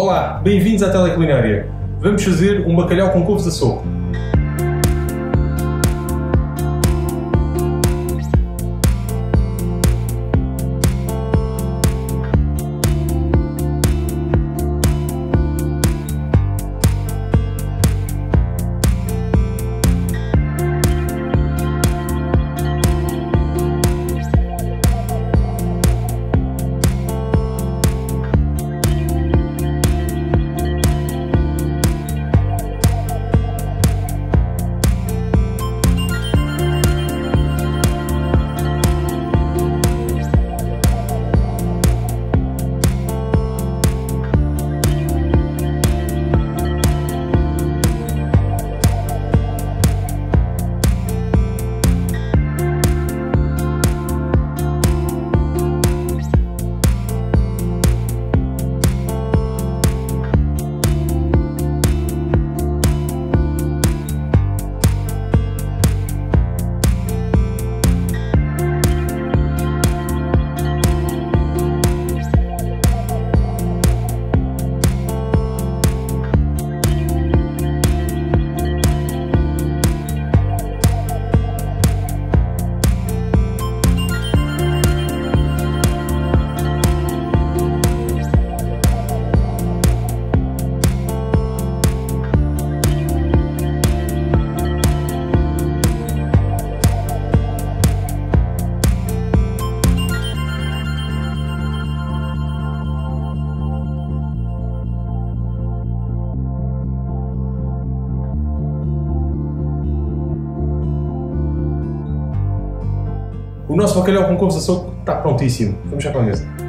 Olá, bem-vindos à TeleCulinária. Vamos fazer um bacalhau com couves a soco. O nosso bacalhau com couves a soco está prontíssimo. Vamos já para a mesa.